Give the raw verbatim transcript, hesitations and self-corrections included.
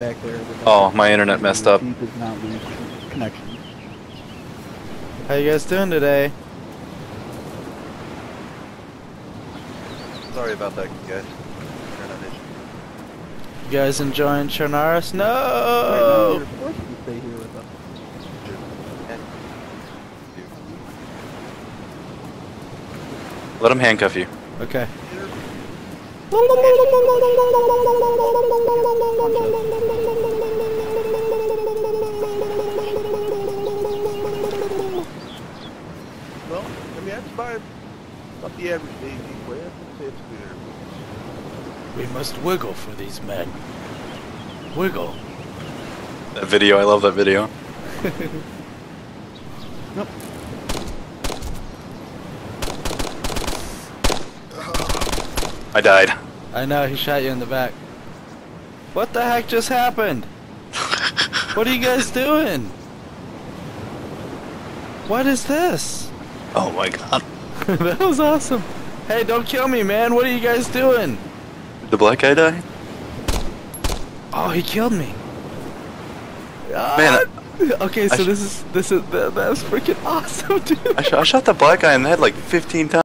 Back there. Oh, my internet messed up. Connection. How you guys doing today? Sorry about that, guys. You guys enjoying Charnaris? No. Right now, you're stay here with us. Let him handcuff you. Okay. Well, I mean, that's by not the average A D player. It's weird. We must wiggle for these men. Wiggle. That video, I love that video. Nope. I died. I know, he shot you in the back. What the heck just happened? What are you guys doing? What is this? Oh my god. That was awesome. Hey, don't kill me, man. What are you guys doing? Did the black guy die? Oh, he killed me. Man. Ah. Okay, so I this is, this is, that, that was freaking awesome, dude. I, sh I shot the black guy in the head like fifteen times.